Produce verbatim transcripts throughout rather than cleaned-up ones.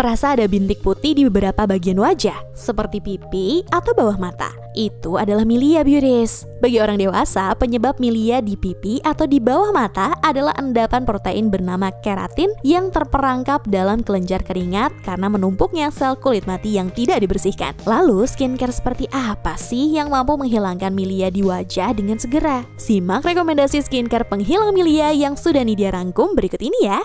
merasa ada bintik putih di beberapa bagian wajah, seperti pipi atau bawah mata. Itu adalah milia beauties. Bagi orang dewasa, penyebab milia di pipi atau di bawah mata adalah endapan protein bernama keratin yang terperangkap dalam kelenjar keringat karena menumpuknya sel kulit mati yang tidak dibersihkan. Lalu, skincare seperti apa sih yang mampu menghilangkan milia di wajah dengan segera? Simak rekomendasi skincare penghilang milia yang sudah Nidia rangkum berikut ini ya.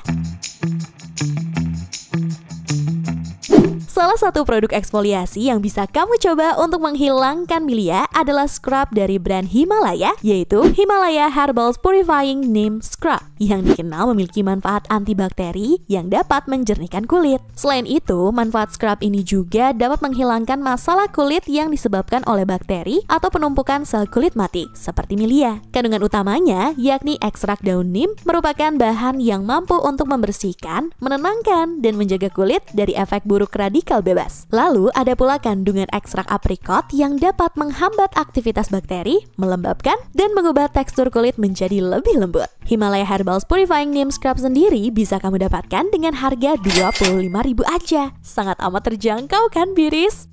Salah satu produk eksfoliasi yang bisa kamu coba untuk menghilangkan milia adalah scrub dari brand Himalaya, yaitu Himalaya Herbal Purifying Neem Scrub, yang dikenal memiliki manfaat antibakteri yang dapat menjernihkan kulit. Selain itu, manfaat scrub ini juga dapat menghilangkan masalah kulit yang disebabkan oleh bakteri atau penumpukan sel kulit mati, seperti milia. Kandungan utamanya, yakni ekstrak daun neem, merupakan bahan yang mampu untuk membersihkan, menenangkan, dan menjaga kulit dari efek buruk radikal bebas. Lalu ada pula kandungan ekstrak aprikot yang dapat menghambat aktivitas bakteri, melembabkan, dan mengubah tekstur kulit menjadi lebih lembut. Himalaya Herbal Purifying Neem Scrub sendiri bisa kamu dapatkan dengan harga dua puluh lima ribu rupiah aja. Sangat amat terjangkau kan, beauties?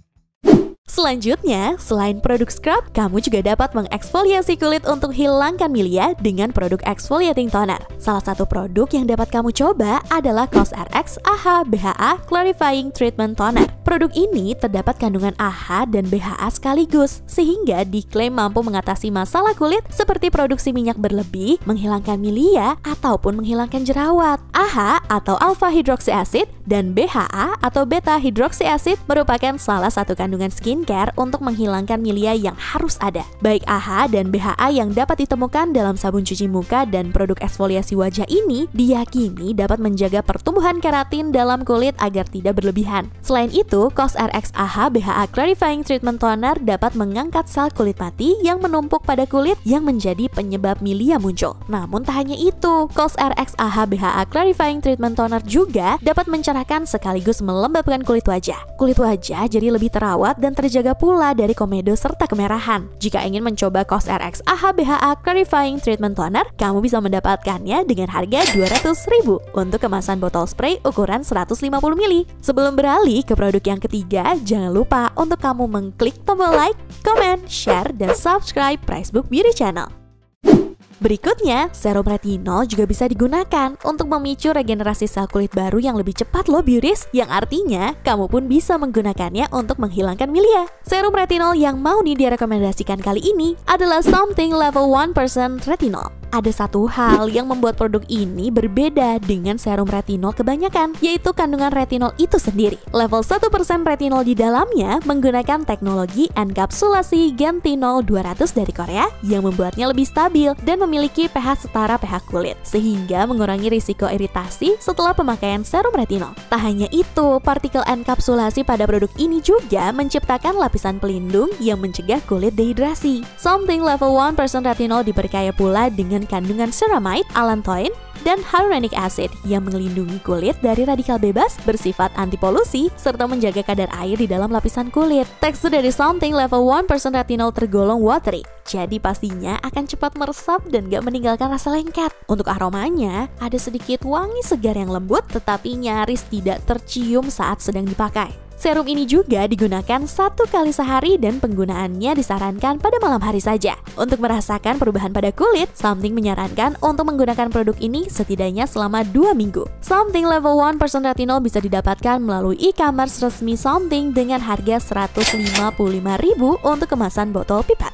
Selanjutnya, selain produk scrub, kamu juga dapat mengeksfoliasi kulit untuk hilangkan milia dengan produk exfoliating toner. Salah satu produk yang dapat kamu coba adalah Cosrx A H B H A Clarifying Treatment Toner. Produk ini terdapat kandungan A H dan B H A sekaligus, sehingga diklaim mampu mengatasi masalah kulit seperti produksi minyak berlebih, menghilangkan milia, ataupun menghilangkan jerawat. A H atau alfa hydroxy acid dan B H A atau beta hydroxy acid merupakan salah satu kandungan skin care untuk menghilangkan milia yang harus ada. Baik A H dan B H A yang dapat ditemukan dalam sabun cuci muka dan produk eksfoliasi wajah ini diyakini dapat menjaga pertumbuhan keratin dalam kulit agar tidak berlebihan. Selain itu, Cosrx A H B H A Clarifying Treatment Toner dapat mengangkat sel kulit mati yang menumpuk pada kulit yang menjadi penyebab milia muncul. Namun tak hanya itu, Cosrx A H B H A Clarifying Treatment Toner juga dapat mencerahkan sekaligus melembabkan kulit wajah. Kulit wajah jadi lebih terawat dan terjaga Jaga pula dari komedo serta kemerahan. Jika ingin mencoba Cosrx A H B H A Clarifying Treatment Toner, kamu bisa mendapatkannya dengan harga dua ratus ribu rupiah untuk kemasan botol spray ukuran seratus lima puluh mililiter. Sebelum beralih ke produk yang ketiga, jangan lupa untuk kamu mengklik tombol like, comment, share, dan subscribe PriceBook Beauty Channel. Berikutnya, serum retinol juga bisa digunakan untuk memicu regenerasi sel kulit baru yang lebih cepat loh beauties, yang artinya kamu pun bisa menggunakannya untuk menghilangkan milia. Serum retinol yang mau nih direkomendasikan kali ini adalah Somethinc Level satu persen Retinol. Ada satu hal yang membuat produk ini berbeda dengan serum retinol kebanyakan, yaitu kandungan retinol itu sendiri. Level satu persen retinol di dalamnya menggunakan teknologi enkapsulasi Gentinol dua ratus dari Korea yang membuatnya lebih stabil dan memiliki pH setara pH kulit, sehingga mengurangi risiko iritasi setelah pemakaian serum retinol. Tak hanya itu, partikel enkapsulasi pada produk ini juga menciptakan lapisan pelindung yang mencegah kulit dehidrasi. Somethinc Level satu persen Retinol diperkaya pula dengan kandungan ceramide, allantoin, dan hyaluronic acid yang melindungi kulit dari radikal bebas, bersifat antipolusi, serta menjaga kadar air di dalam lapisan kulit. Tekstur dari Somethinc Level satu persen Retinol tergolong watery, jadi pastinya akan cepat meresap dan gak meninggalkan rasa lengket. Untuk aromanya, ada sedikit wangi segar yang lembut, tetapi nyaris tidak tercium saat sedang dipakai. Serum ini juga digunakan satu kali sehari dan penggunaannya disarankan pada malam hari saja. Untuk merasakan perubahan pada kulit, Somethinc menyarankan untuk menggunakan produk ini setidaknya selama dua minggu. Somethinc Level satu persen Retinol bisa didapatkan melalui e-commerce resmi Somethinc dengan harga seratus lima puluh lima ribu rupiah untuk kemasan botol pipa.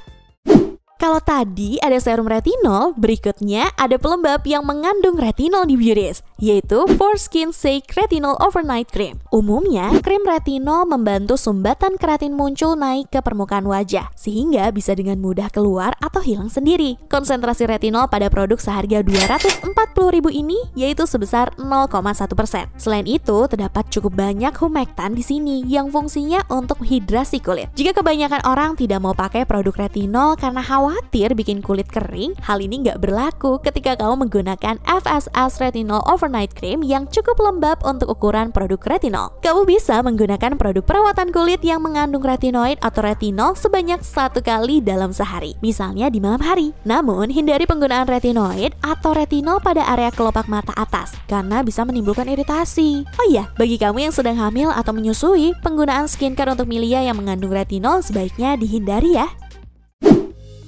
Kalau tadi ada serum retinol, berikutnya ada pelembab yang mengandung retinol di beauties, yaitu For Skin Sake Retinol Overnight Cream. Umumnya, krim retinol membantu sumbatan keratin muncul naik ke permukaan wajah, sehingga bisa dengan mudah keluar atau hilang sendiri. Konsentrasi retinol pada produk seharga dua ratus empat puluh ribu rupiah ini yaitu sebesar nol koma satu persen. Selain itu, terdapat cukup banyak humektan di sini yang fungsinya untuk hidrasi kulit. Jika kebanyakan orang tidak mau pakai produk retinol karena khawatir khawatir bikin kulit kering, hal ini nggak berlaku ketika kamu menggunakan F S S Retinol Overnight Cream yang cukup lembab untuk ukuran produk retinol. Kamu bisa menggunakan produk perawatan kulit yang mengandung retinoid atau retinol sebanyak satu kali dalam sehari, misalnya di malam hari. Namun, hindari penggunaan retinoid atau retinol pada area kelopak mata atas karena bisa menimbulkan iritasi. Oh iya, bagi kamu yang sedang hamil atau menyusui, penggunaan skincare untuk milia yang mengandung retinol sebaiknya dihindari ya.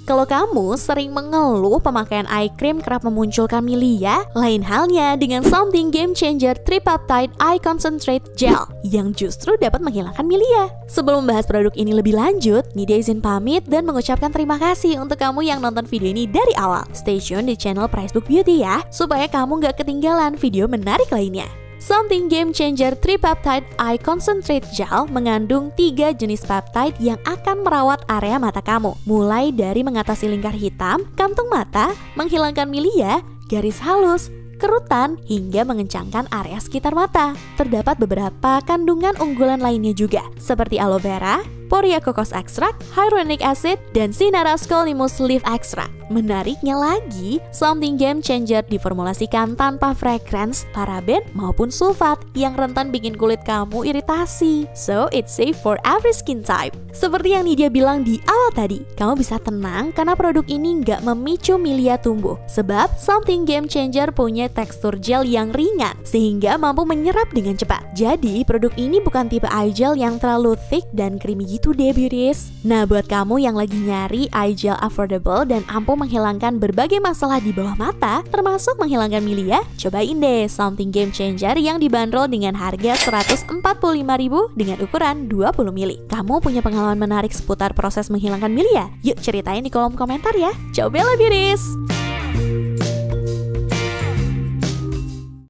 Kalau kamu sering mengeluh pemakaian eye cream kerap memunculkan milia, lain halnya dengan Somethinc Game Changer Tripeptide Eye Concentrate Gel yang justru dapat menghilangkan milia. Sebelum membahas produk ini lebih lanjut, Nida izin pamit dan mengucapkan terima kasih untuk kamu yang nonton video ini dari awal. Stay tune di channel Pricebook Beauty ya, supaya kamu nggak ketinggalan video menarik lainnya. Somethinc Game Changer Tripeptide Eye Concentrate Gel mengandung tiga jenis peptide yang akan merawat area mata kamu, mulai dari mengatasi lingkar hitam, kantung mata, menghilangkan milia, garis halus, kerutan, hingga mengencangkan area sekitar mata. Terdapat beberapa kandungan unggulan lainnya juga, seperti aloe vera, Poria Kokos Extract, Hyaluronic Acid, dan Sinarasco Limus Leaf Extract. Menariknya lagi, Somethinc Game Changer diformulasikan tanpa fragrance, paraben, maupun sulfat yang rentan bikin kulit kamu iritasi. So, it's safe for every skin type. Seperti yang Nidia bilang di awal tadi, kamu bisa tenang karena produk ini nggak memicu milia tumbuh. Sebab, Somethinc Game Changer punya tekstur gel yang ringan, sehingga mampu menyerap dengan cepat. Jadi, produk ini bukan tipe eye gel yang terlalu thick dan creamy itu deh beauties. Nah, buat kamu yang lagi nyari eye gel affordable dan ampuh menghilangkan berbagai masalah di bawah mata, termasuk menghilangkan milia, cobain deh Somethinc Game Changer yang dibanderol dengan harga seratus empat puluh lima ribu dengan ukuran dua puluh mili. Kamu punya pengalaman menarik seputar proses menghilangkan milia? Yuk ceritain di kolom komentar ya. Cobalah beauties.